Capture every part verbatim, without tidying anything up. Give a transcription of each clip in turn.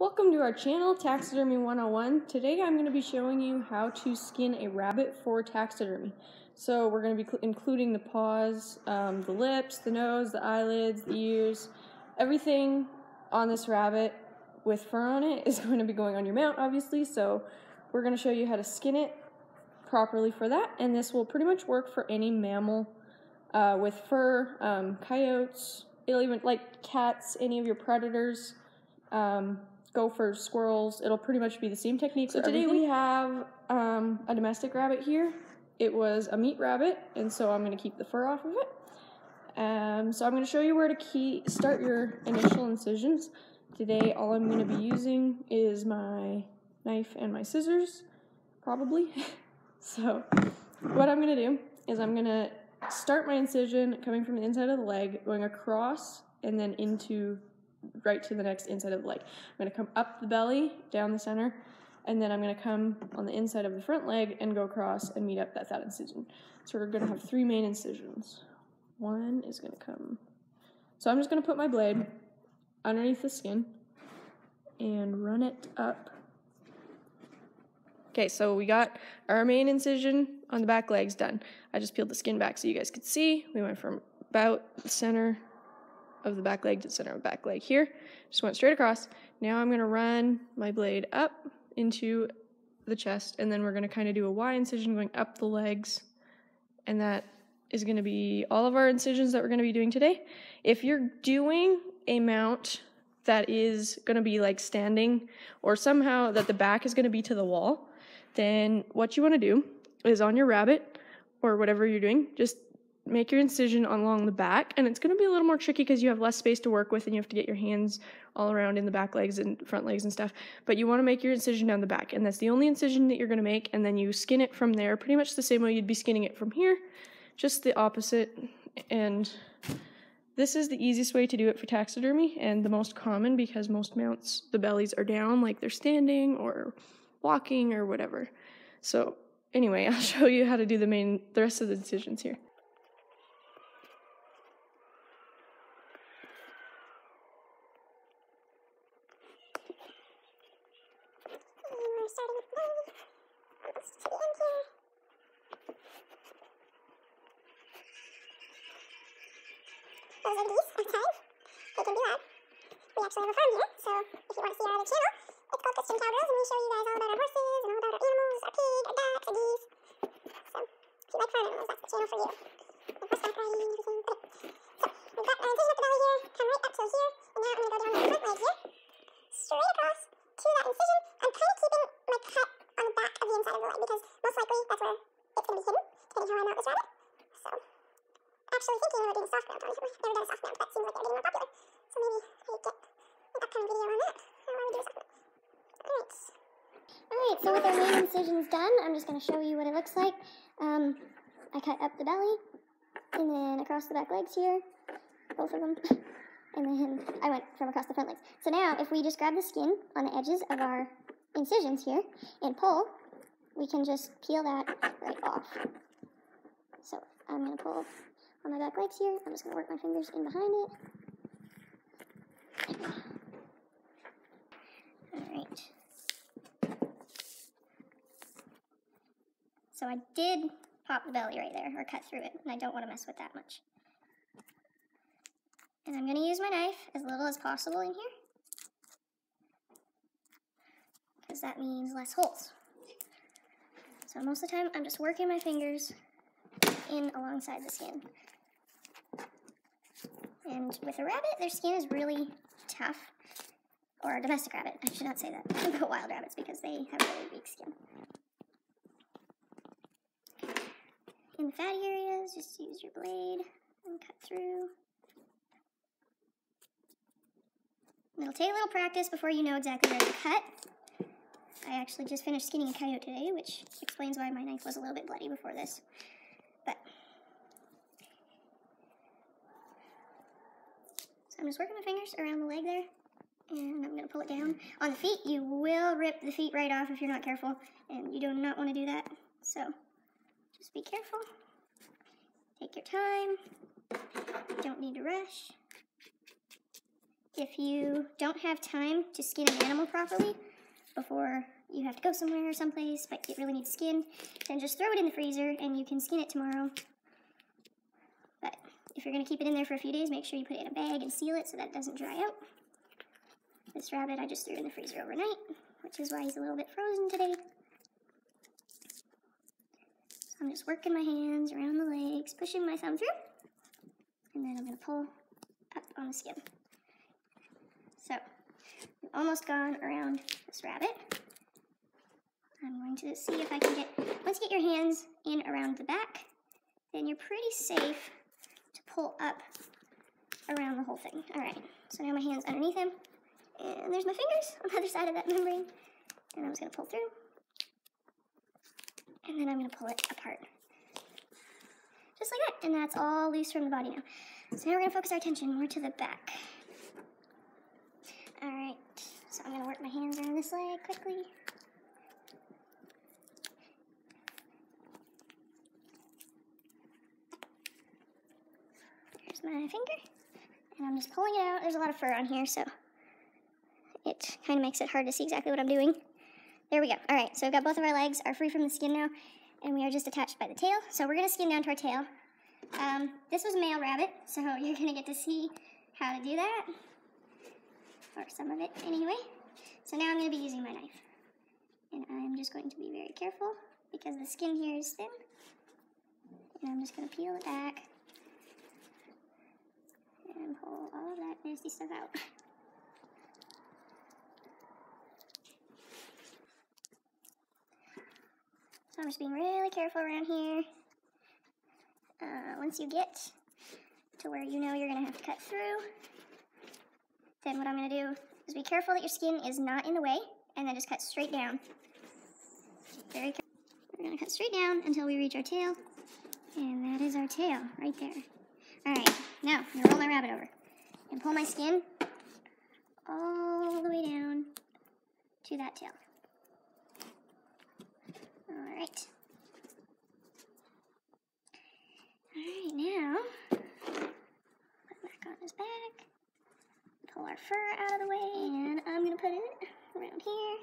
Welcome to our channel, Taxidermy one oh one. Today I'm going to be showing you how to skin a rabbit for taxidermy. So we're going to be including the paws, um, the lips, the nose, the eyelids, the ears. Everything on this rabbit with fur on it is going to be going on your mount, obviously, so we're going to show you how to skin it properly for that, and this will pretty much work for any mammal uh, with fur, um, coyotes, it'll even, like cats, any of your predators, um, gophers, squirrels, it'll pretty much be the same technique. So today everything. we have um, a domestic rabbit here. It was a meat rabbit, and so I'm going to keep the fur off of it. Um, so I'm going to show you where to key start your initial incisions. Today all I'm going to be using is my knife and my scissors, probably. So what I'm going to do is I'm going to start my incision coming from the inside of the leg, going across and then into right to the next inside of the leg. I'm going to come up the belly, down the center, and then I'm going to come on the inside of the front leg and go across and meet up that that incision. So we're going to have three main incisions. One is going to come. So I'm just going to put my blade underneath the skin and run it up. Okay, so we got our main incision on the back legs done. I just peeled the skin back so you guys could see. We went from about the center of the back leg to the center of the back leg here. Just went straight across. Now I'm going to run my blade up into the chest, and then we're going to kind of do a Y incision going up the legs, and that is going to be all of our incisions that we're going to be doing today. If you're doing a mount that is going to be like standing or somehow that the back is going to be to the wall, then what you want to do is on your rabbit or whatever you're doing, just make your incision along the back, and it's going to be a little more tricky because you have less space to work with and you have to get your hands all around in the back legs and front legs and stuff, but you want to make your incision down the back, and that's the only incision that you're going to make, and then you skin it from there pretty much the same way you'd be skinning it from here, just the opposite. And this is the easiest way to do it for taxidermy and the most common because most mounts, the bellies are down like they're standing or walking or whatever. So anyway, I'll show you how to do the main, the rest of the incisions here. Those are the bees outside. They can do that. We actually have a farm here, so if you want to see our other channel, it's called Christian Cowgirls, and we show you guys all about our horses and all about our animals, our pig, our ducks, our geese. So if you like farm animals, that's the channel for you. And horseback riding and everything. But so we've got our incision up the belly here, come right up till here, and now I'm going to go down the front leg here, straight across to that incision. I'm kind of keeping my cut on the back of the inside of the leg because most likely that's where it's going to be hidden, depending how I mount this rabbit. So actually thinking we're doing soft mount on it. We've never done a soft mount, but it seems like they're getting more popular. So maybe I get an upcoming video on that. How I would do a soft mount. Alright. Alright, so with our main incisions done, I'm just going to show you what it looks like. Um, I cut up the belly, and then across the back legs here, both of them, and then I went from across the front legs. So now, if we just grab the skin on the edges of our incisions here, and pull, we can just peel that right off. So, I'm going to pull on my back legs here. I'm just going to work my fingers in behind it. Alright. So I did pop the belly right there, or cut through it, and I don't want to mess with that much. And I'm going to use my knife as little as possible in here, because that means less holes. So most of the time, I'm just working my fingers in alongside the skin. And with a rabbit, their skin is really tough, or a domestic rabbit, I should not say that about wild rabbits because they have really weak skin. In the fatty areas, just use your blade and cut through. And it'll take a little practice before you know exactly where to cut. I actually just finished skinning a coyote today, which explains why my knife was a little bit bloody before this. But so I'm just working my fingers around the leg there, and I'm going to pull it down. On the feet, you will rip the feet right off if you're not careful, and you do not want to do that. So just be careful. Take your time. You don't need to rush. if you don't have time to skin an animal properly before you have to go somewhere or someplace, but it really needs skin, then just throw it in the freezer and you can skin it tomorrow. But if you're going to keep it in there for a few days, make sure you put it in a bag and seal it so that it doesn't dry out. This rabbit I just threw in the freezer overnight, which is why he's a little bit frozen today. So I'm just working my hands around the legs, pushing my thumb through, and then I'm going to pull up on the skin. So, we've almost gone around this rabbit. I'm going to see if I can get, once you get your hands in around the back, then you're pretty safe to pull up around the whole thing. All right, so now my hand's underneath him, and there's my fingers on the other side of that membrane, and I'm just gonna pull through, and then I'm gonna pull it apart. Just like that, and that's all loose from the body now. So now we're gonna focus our attention more to the back. All right, so I'm gonna work my hands around this leg quickly. There's my finger, and I'm just pulling it out. There's a lot of fur on here, so it kind of makes it hard to see exactly what I'm doing. There we go. All right, so we've got both of our legs are free from the skin now, and we are just attached by the tail. So we're gonna skin down to our tail. Um, this was a male rabbit, so you're gonna get to see how to do that, or some of it anyway. So now I'm gonna be using my knife, and I'm just going to be very careful because the skin here is thin, and I'm just gonna peel it back and pull all of that nasty stuff out. So I'm just being really careful around here. Uh, once you get to where you know you're gonna have to cut through, then what I'm gonna do is be careful that your skin is not in the way, and then just cut straight down. Very careful. We're gonna cut straight down until we reach our tail, and that is our tail right there. All right, now I'm gonna roll my rabbit over and pull my skin all the way down to that tail. All right. All right, now put back on his back. Pull our fur out of the way, and I'm gonna put it around here.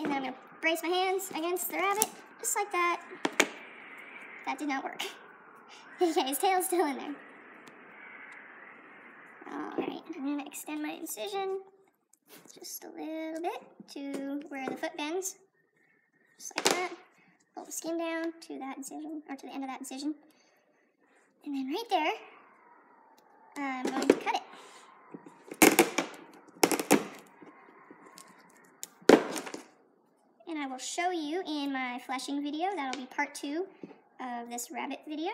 And then I'm gonna brace my hands against the rabbit, just like that. That did not work. Okay, his tail's still in there. All right, I'm gonna extend my incision just a little bit to where the foot bends, just like that. Pull the skin down to that incision, or to the end of that incision. And then right there, I'm going to cut it. And I will show you in my fleshing video, that'll be part two of this rabbit video.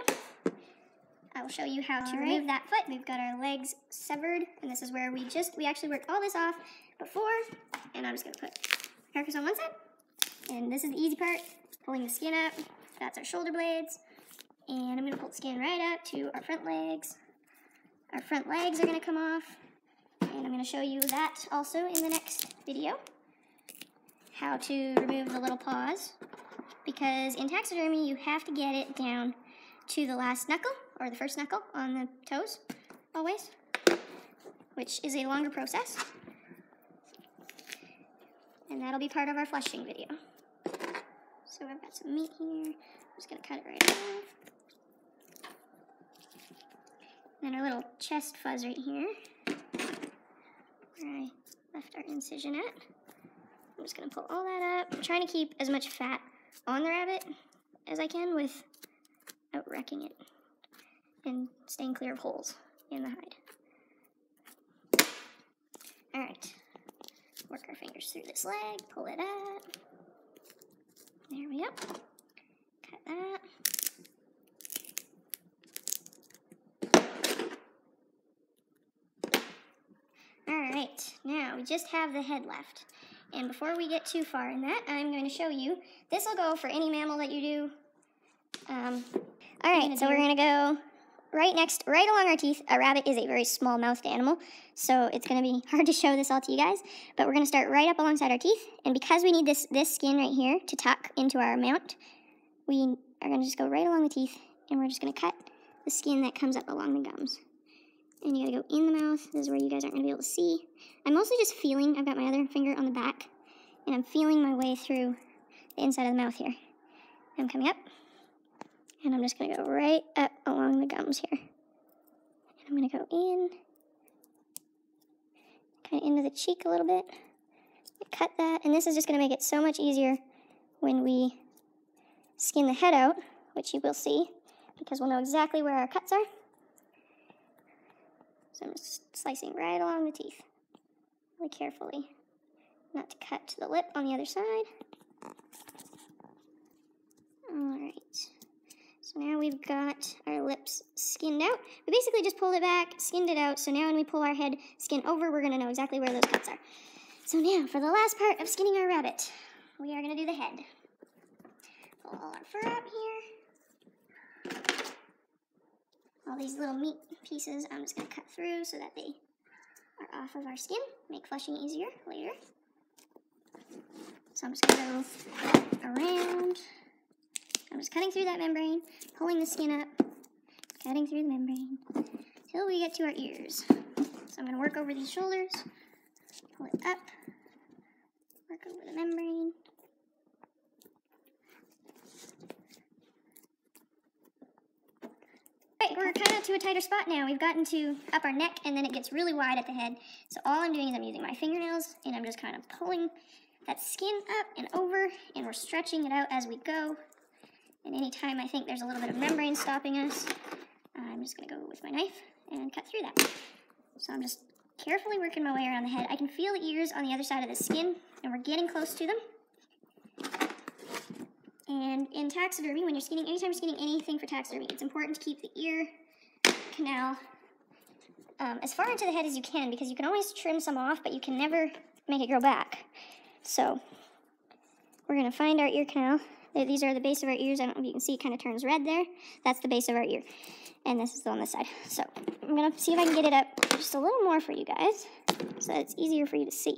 I will show you how to remove that foot. We've got our legs severed, and this is where we just, we actually worked all this off before, and I'm just gonna put carcass on one side, and this is the easy part, pulling the skin up. That's our shoulder blades, and I'm gonna pull the skin right up to our front legs. Our front legs are gonna come off, and I'm gonna show you that also in the next video. How to remove the little paws, because in taxidermy you have to get it down to the last knuckle, or the first knuckle on the toes always, which is a longer process, and that'll be part of our fleshing video. So I've got some meat here, I'm just going to cut it right off, and then our little chest fuzz right here, where I left our incision at. I'm just going to pull all that up. I'm trying to keep as much fat on the rabbit as I can without wrecking it and staying clear of holes in the hide. All right, work our fingers through this leg, pull it up. There we go. Cut that. All right, now we just have the head left. And before we get too far in that, I'm going to show you. This will go for any mammal that you do. Um, all right, so we're going to go right next, right along our teeth. A rabbit is a very small-mouthed animal, so it's going to be hard to show this all to you guys. But we're going to start right up alongside our teeth. And because we need this, this skin right here to tuck into our mount, we are going to just go right along the teeth, and we're just going to cut the skin that comes up along the gums. and you gotta go in the mouth. This is where you guys aren't gonna be able to see. I'm mostly just feeling. I've got my other finger on the back, and I'm feeling my way through the inside of the mouth here. I'm coming up, and I'm just gonna go right up along the gums here. And I'm gonna go in, kind of into the cheek a little bit. Cut that, and this is just gonna make it so much easier when we skin the head out, which you will see, because we'll know exactly where our cuts are. So I'm just slicing right along the teeth, really carefully, not to cut to the lip on the other side. All right, so now we've got our lips skinned out. We basically just pulled it back, skinned it out, so now when we pull our head skin over, we're gonna know exactly where those cuts are. So now, for the last part of skinning our rabbit, we are gonna do the head. Pull all our fur out here. All these little meat pieces I'm just gonna cut through so that they are off of our skin, make flushing easier later. So I'm just gonna go around. I'm just cutting through that membrane, pulling the skin up, cutting through the membrane, till we get to our ears. So I'm gonna work over these shoulders, pull it up, work over the membrane. Alright, we're kind of to a tighter spot now. We've gotten to up our neck, and then it gets really wide at the head. So all I'm doing is I'm using my fingernails, and I'm just kind of pulling that skin up and over, and we're stretching it out as we go. And anytime I think there's a little bit of membrane stopping us, I'm just going to go with my knife and cut through that. So I'm just carefully working my way around the head. I can feel the ears on the other side of the skin, and we're getting close to them. And in taxidermy, when you're skinning, anytime you're skinning anything for taxidermy, it's important to keep the ear canal um, as far into the head as you can, because you can always trim some off, but you can never make it grow back. So we're going to find our ear canal. These are the base of our ears. I don't know if you can see, it kind of turns red there. That's the base of our ear. And this is on this side. So I'm going to see if I can get it up just a little more for you guys so that it's easier for you to see.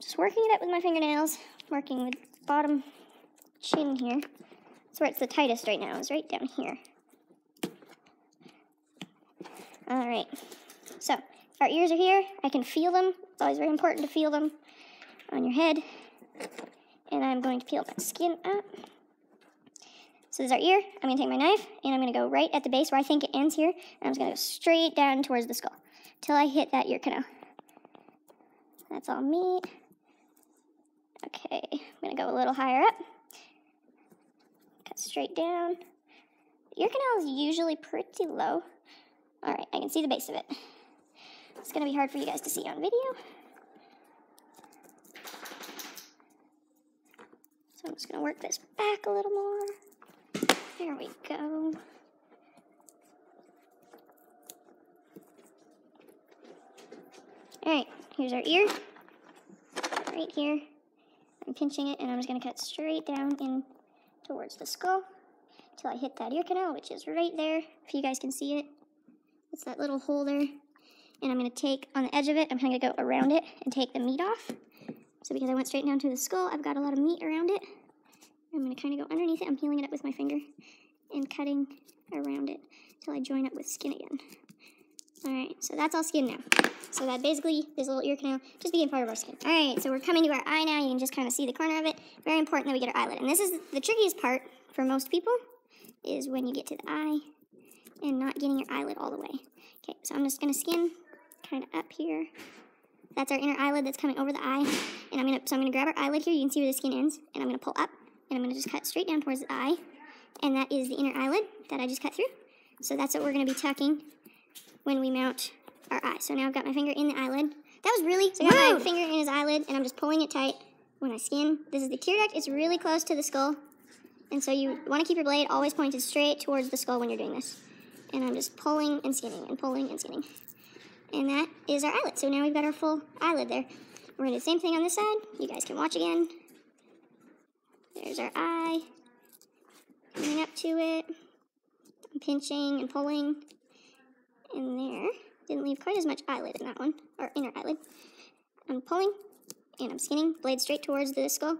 Just working it up with my fingernails, working with bottom chin here. That's where it's the tightest right now, is right down here. All right. So our ears are here. I can feel them. It's always very important to feel them on your head. And I'm going to peel that skin up. So this is our ear. I'm going to take my knife, and I'm going to go right at the base where I think it ends here. And I'm just going to go straight down towards the skull till I hit that ear canal. That's all meat. Okay, I'm going to go a little higher up. Cut straight down. The ear canal is usually pretty low. All right, I can see the base of it. It's going to be hard for you guys to see on video. So I'm just going to work this back a little more. There we go. All right, here's our ear, right here. I'm pinching it, and I'm just going to cut straight down in towards the skull until I hit that ear canal, which is right there, if you guys can see it. It's that little hole there. And I'm going to take, on the edge of it, I'm going to go around it and take the meat off. So because I went straight down to the skull, I've got a lot of meat around it. I'm going to kind of go underneath it. I'm peeling it up with my finger and cutting around it until I join up with skin again. All right, so that's all skin now. So that basically, this little ear canal just became part of our skin. All right, so we're coming to our eye now. You can just kind of see the corner of it. Very important that we get our eyelid. And this is the trickiest part for most people, is when you get to the eye and not getting your eyelid all the way. Okay, so I'm just going to skin kind of up here. That's our inner eyelid that's coming over the eye. And I'm gonna, so I'm gonna grab our eyelid here. You can see where the skin ends. And I'm gonna pull up, and I'm gonna just cut straight down towards the eye. And that is the inner eyelid that I just cut through. So that's what we're gonna be tucking when we mount our eye. So now I've got my finger in the eyelid. That was really, so I got my finger in his eyelid, and I'm just pulling it tight when I skin. This is the tear duct. It's really close to the skull. And so you wanna keep your blade always pointed straight towards the skull when you're doing this. And I'm just pulling and skinning and pulling and skinning. And that is our eyelid. So now we've got our full eyelid there. We're going to do the same thing on this side. You guys can watch again. There's our eye. Coming up to it. I'm pinching and pulling. And there. Didn't leave quite as much eyelid in that one. Or inner eyelid. I'm pulling. And I'm skinning. Blade straight towards the skull.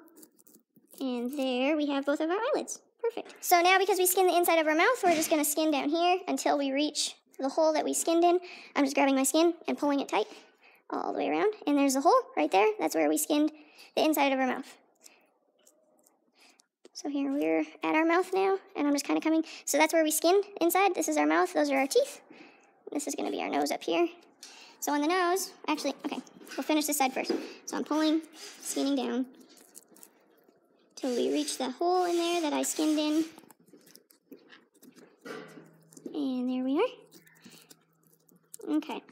And there we have both of our eyelids. Perfect. So now, because we skinned the inside of our mouth, we're just going to skin down here until we reach the hole that we skinned in. I'm just grabbing my skin and pulling it tight all the way around. And there's a hole right there. That's where we skinned the inside of our mouth. So here we're at our mouth now, and I'm just kind of coming. So that's where we skinned inside. This is our mouth. Those are our teeth. This is going to be our nose up here. So on the nose, actually, okay, we'll finish this side first. So I'm pulling, skinning down till we reach that hole in there that I skinned in. And there we are. Okay,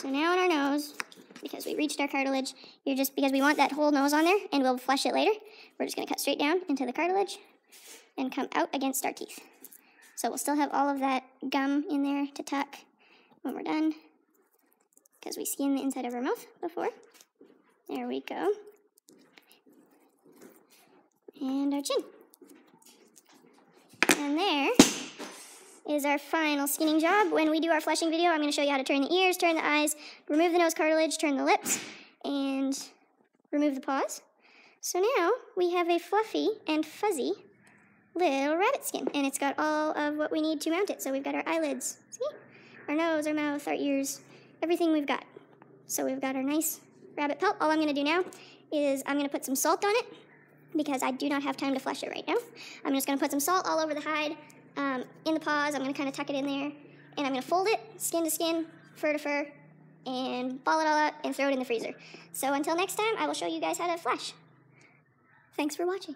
so now on our nose, because we reached our cartilage, you're just, because we want that whole nose on there, and we'll flesh it later, we're just going to cut straight down into the cartilage and come out against our teeth. So we'll still have all of that gum in there to tuck when we're done, because we skinned the inside of our mouth before. There we go. And our chin. And there is our final skinning job. When we do our fleshing video, I'm going to show you how to turn the ears, turn the eyes, remove the nose cartilage, turn the lips, and remove the paws. So now we have a fluffy and fuzzy little rabbit skin, and it's got all of what we need to mount it. So we've got our eyelids, see? Our nose, our mouth, our ears, everything we've got. So we've got our nice rabbit pelt. All I'm going to do now is I'm going to put some salt on it, because I do not have time to flesh it right now. I'm just going to put some salt all over the hide, um, in the paws. I'm going to kind of tuck it in there, and I'm going to fold it, skin to skin, fur to fur, and ball it all up and throw it in the freezer. So until next time, I will show you guys how to flesh. Thanks for watching.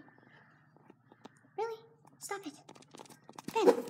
Really? Stop it. Ben.